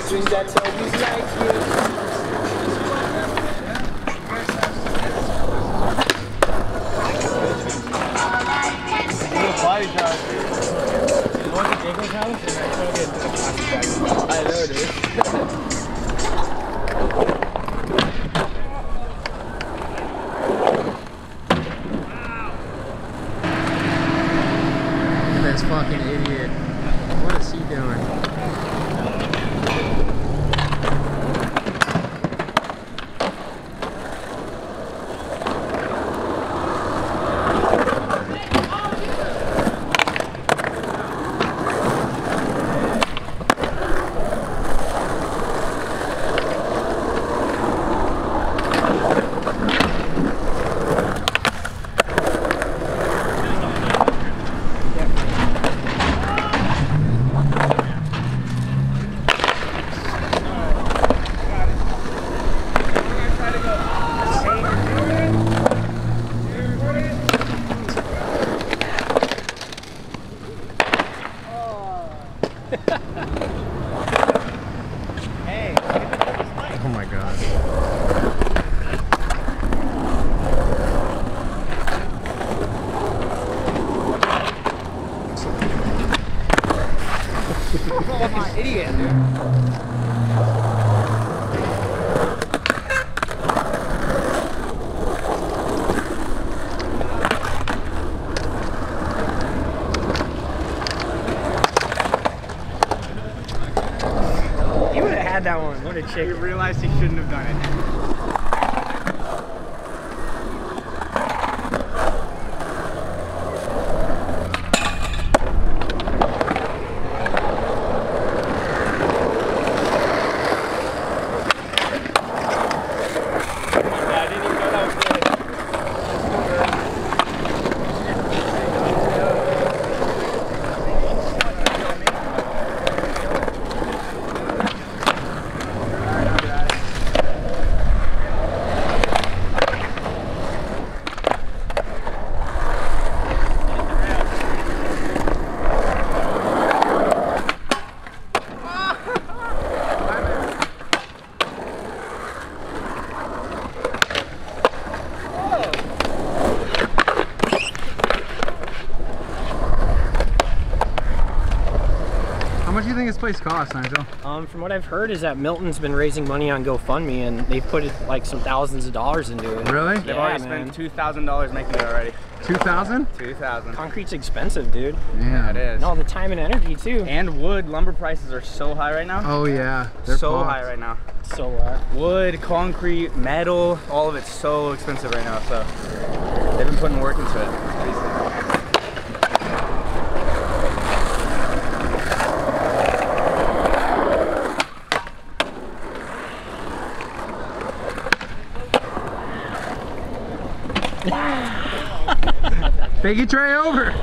mysteries that's always like you. You want the Jacob's house? I know it is. This fucking idiot. What is he doing? That one. What a chick. He realized he shouldn't have done it. This place costs, Nigel? From what I've heard is that Milton's been raising money on GoFundMe and they've put like some thousands of dollars into it. Really? They've already spent $2,000 making it already. 2,000? 2,000. Concrete's expensive, dude. Yeah, it is. And all the time and energy too. And wood, lumber prices are so high right now. Oh yeah, they're so high right now. So high. Wood, concrete, metal, all of it's so expensive right now. So they've been putting work into it. Basically. Biggie tray over.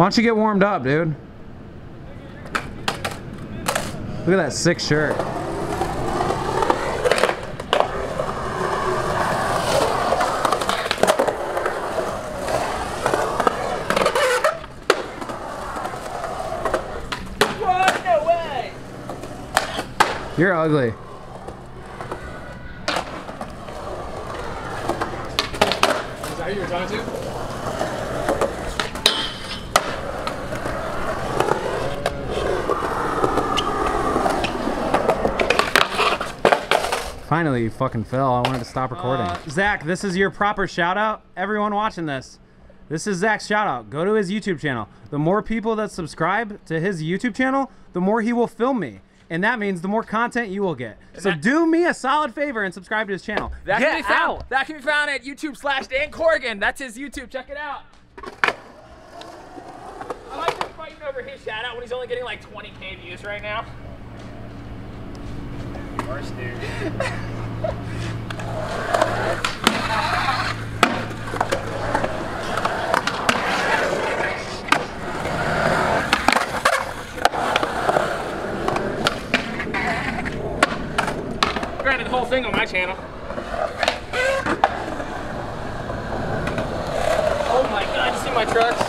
Why don't you get warmed up, dude? Look at that sick shirt. What? No way! You're ugly. Is that who you were talking to? Finally, you fucking fell. I wanted to stop recording. Zach, this is your proper shout out. Everyone watching this, this is Zach's shout out. Go to his YouTube channel. The more people that subscribe to his YouTube channel, the more he will film me. And that means the more content you will get. So do me a solid favor and subscribe to his channel. That can be found at YouTube.com/Dan Corrigan. That's his YouTube. Check it out. I like him fighting over his shout out when he's only getting like 20K views right now. Worst dude. Granted, the whole thing on my channel. Oh my god, you see my trucks?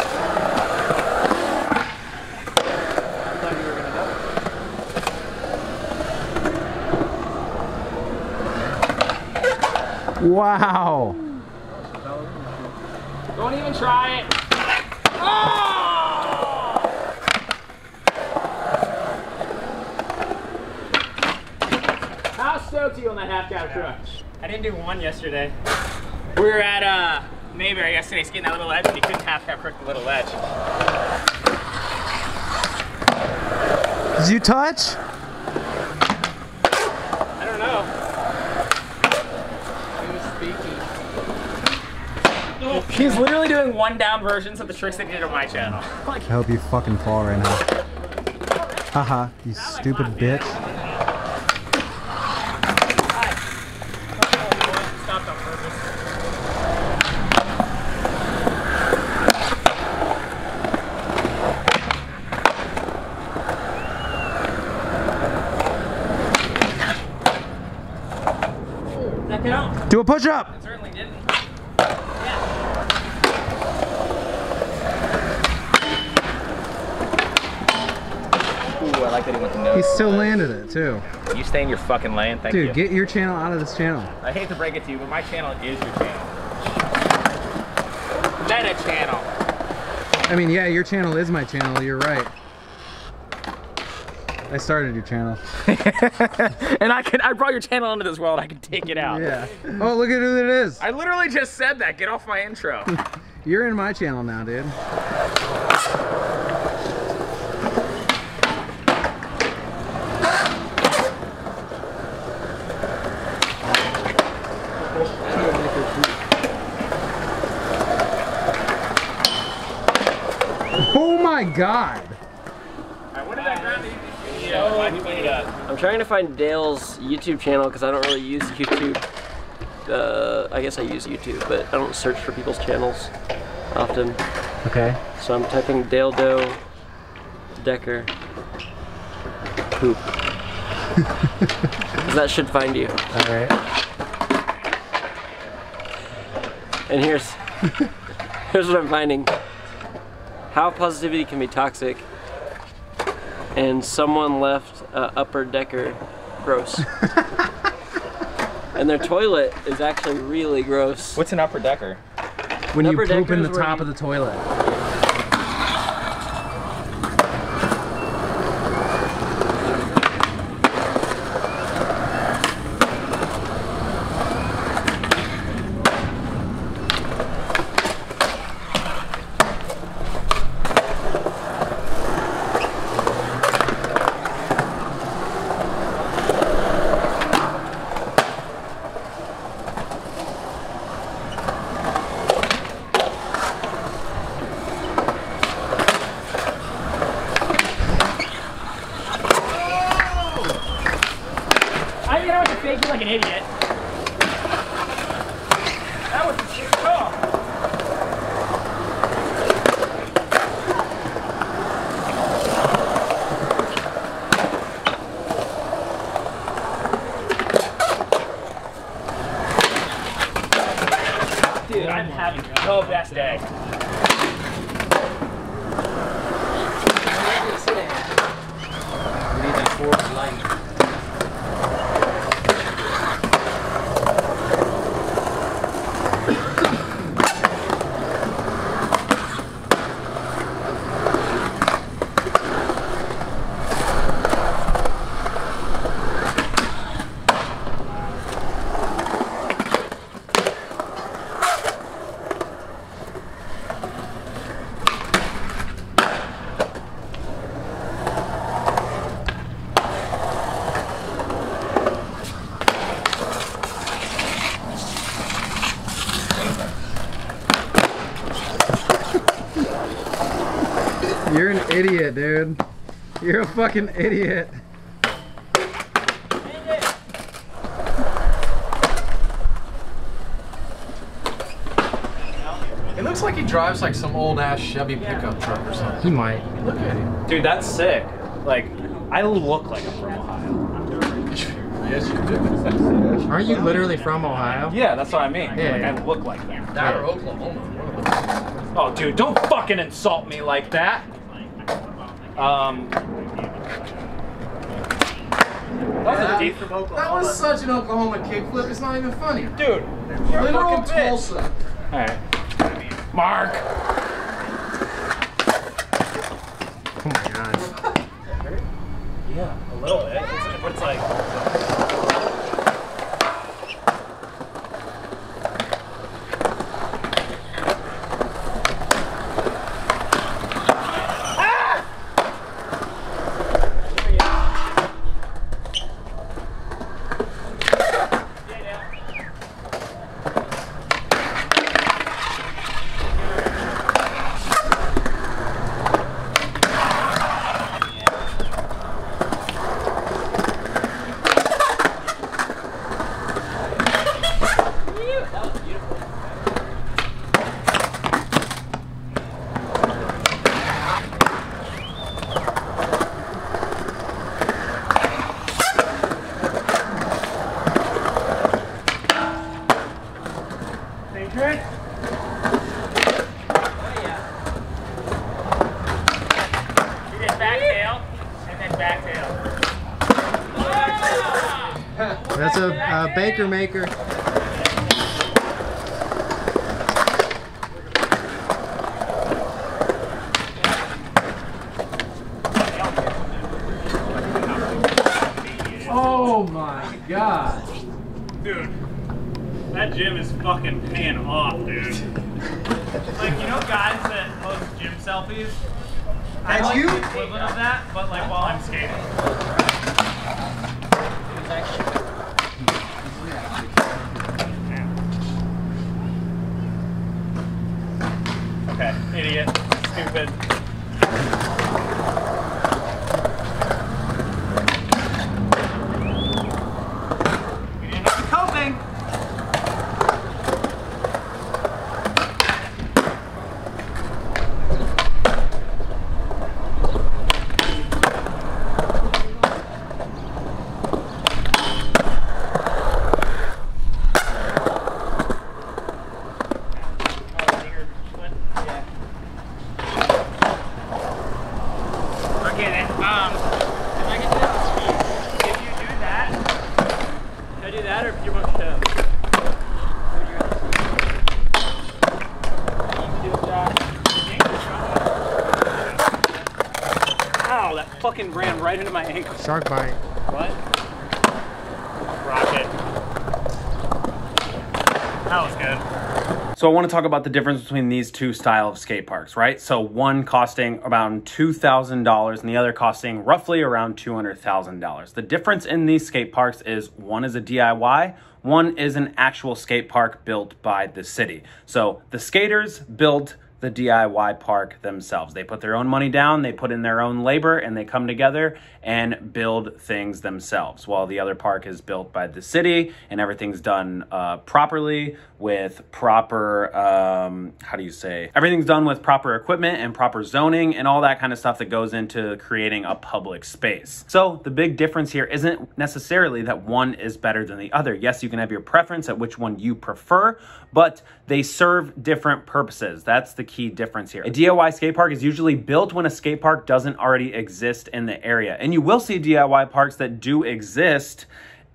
Wow. Don't even try it. How stoked are you on that half-cow truck? I didn't do one yesterday. We were at Mayberry yesterday skating that little ledge, and he couldn't half-cow crook the little ledge. Did you touch? I don't know. He's literally doing one-down versions of the tricks that he did on my channel. Like, I hope you fucking fall right now. Haha, you stupid bitch. That count? Do a push-up! It certainly didn't. He still landed it too. You stay in your fucking lane, thank you. Dude, get your channel out of this channel. I hate to break it to you, but my channel is your channel. Meta channel. I mean, yeah, your channel is my channel, you're right. I started your channel. And I brought your channel into this world, I can take it out. Yeah. Oh, look at who it is. I literally just said that, get off my intro. You're in my channel now, dude. Oh my god! Alright, what did that ground that you I'm trying to find Dale's YouTube channel because I don't really use YouTube. I guess I use YouTube, but I don't search for people's channels often. Okay. So I'm typing Dale Decker poop. That should find you. Alright. And here's what I'm finding. How positivity can be toxic, and someone left upper decker gross. And their toilet is actually really gross. What's an upper decker? When you poop in the top of the toilet. dude, I'm having the best day. We need that forward light. You're an idiot, dude. You're a fucking idiot. It looks like he drives like some old ass Chevy pickup truck or something. He might. Look at him. Dude, that's sick. Like, I look like I'm from Ohio. Yes, you do. Aren't you literally from Ohio? Yeah, that's what I mean. Yeah, like, I look like that. That or Oklahoma. Oh, dude, don't fucking insult me like that. That was such an Oklahoma kickflip. It's not even funny, dude. You're a fucking Tulsa. All right, Mark. Oh my god. Yeah, a little bit. It's like. That's a baker maker. Oh my god. Dude, that gym is fucking paying off, dude. Like, you know guys that post gym selfies? I like the equivalent of that, but like while I'm skating. Okay, idiot, stupid. You didn't know the coping. Fucking ran right into my ankle. Shark bite. What? Rocket. That was good. So I want to talk about the difference between these two style of skate parks, right? So one costing around $2,000 and the other costing roughly around $200,000. The difference in these skate parks is one is a DIY, one is an actual skate park built by the city. So the skaters built the DIY park themselves. They put their own money down, they put in their own labor, and they come together and build things themselves. While the other park is built by the city and everything's done properly with proper, everything's done with proper equipment and proper zoning and all that kind of stuff that goes into creating a public space. So the big difference here isn't necessarily that one is better than the other. Yes, you can have your preference at which one you prefer, but they serve different purposes. That's the key difference here. A DIY skate park is usually built when a skate park doesn't already exist in the area. And you will see DIY parks that do exist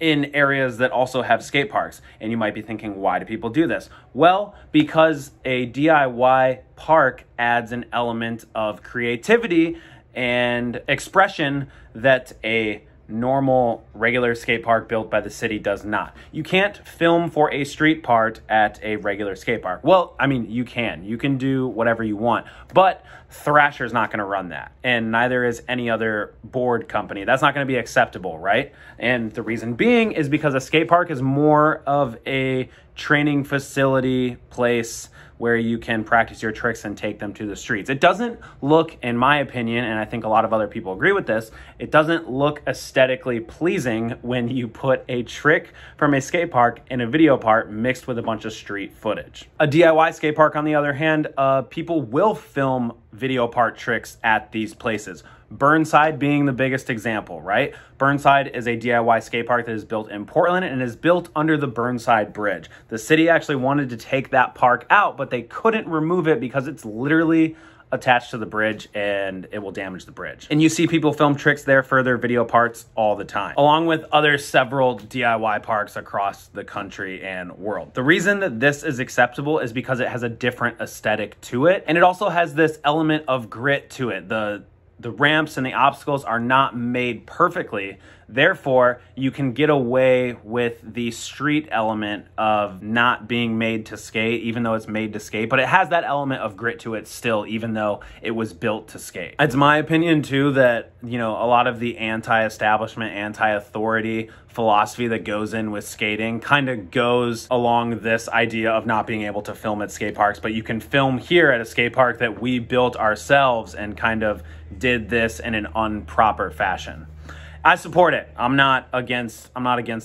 in areas that also have skate parks. And you might be thinking, why do people do this? Well, because a DIY park adds an element of creativity and expression that a normal regular skate park built by the city does not. You can't film for a street part at a regular skate park. Well, I mean, you can do whatever you want, but Thrasher's not going to run that, and neither is any other board company. That's not going to be acceptable, right? And the reason being is because a skate park is more of a training facility place where you can practice your tricks and take them to the streets. It doesn't look, in my opinion, and I think a lot of other people agree with this, it doesn't look aesthetically pleasing when you put a trick from a skate park in a video part mixed with a bunch of street footage. A DIY skate park, on the other hand, people will film video part tricks at these places. Burnside being the biggest example, right? Burnside is a DIY skate park that is built in Portland and is built under the Burnside Bridge. The city actually wanted to take that park out, but they couldn't remove it because it's literally attached to the bridge and it will damage the bridge. And you see people film tricks there for their video parts all the time, along with other several DIY parks across the country and world. The reason that this is acceptable is because it has a different aesthetic to it. And it also has this element of grit to it. The ramps and the obstacles are not made perfectly. Therefore, you can get away with the street element of not being made to skate, even though it's made to skate, but it has that element of grit to it still, even though it was built to skate. It's my opinion too that, you know, a lot of the anti-establishment, anti-authority philosophy that goes in with skating kind of goes along this idea of not being able to film at skate parks, but you can film here at a skate park that we built ourselves and kind of did this in an improper fashion. I support it. I'm not against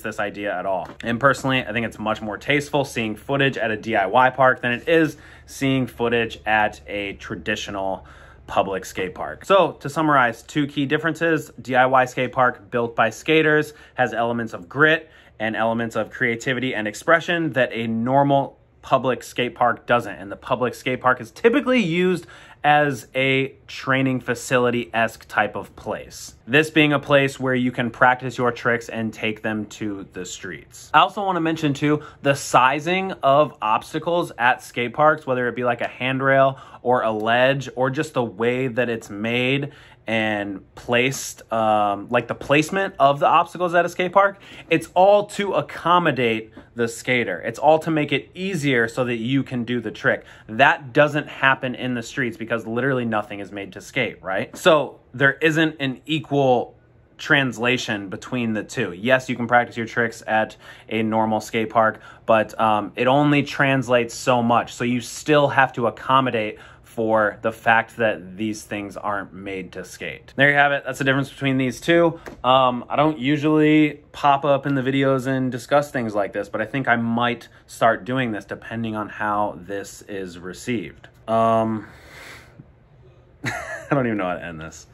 this idea at all. And personally, I think it's much more tasteful seeing footage at a DIY park than it is seeing footage at a traditional public skate park. So to summarize, two key differences: DIY skate park built by skaters has elements of grit and elements of creativity and expression that a normal public skate park doesn't. And the public skate park is typically used as a training facility-esque type of place. This being a place where you can practice your tricks and take them to the streets. I also want to mention too, the sizing of obstacles at skate parks, whether it be like a handrail or a ledge or just the way that it's made and placed, like the placement of the obstacles at a skate park, it's all to accommodate the skater. It's all to make it easier so that you can do the trick. That doesn't happen in the streets because literally nothing is made to skate, right? So there isn't an equal translation between the two. Yes, you can practice your tricks at a normal skate park, but it only translates so much. So you still have to accommodate for the fact that these things aren't made to skate. There you have it. That's the difference between these two. I don't usually pop up in the videos and discuss things like this, but I think I might start doing this depending on how this is received. I don't even know how to end this.